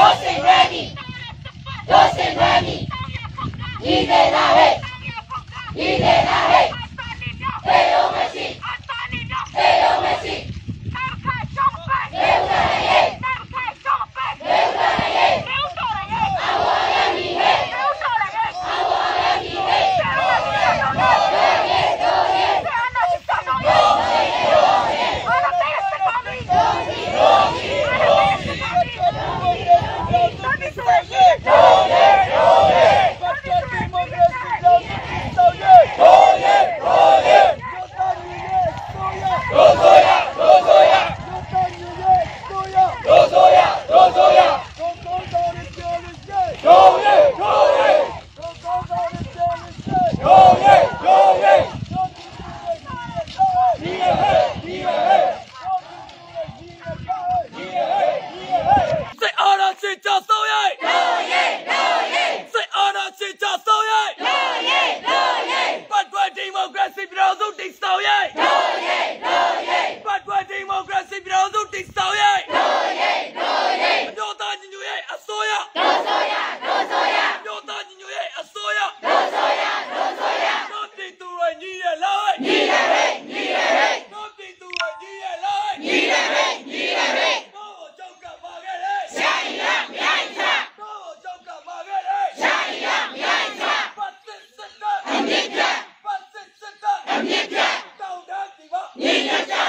Dosen Remy, Dosen Remy, Ide Nahe, Teo Messi, Ninja!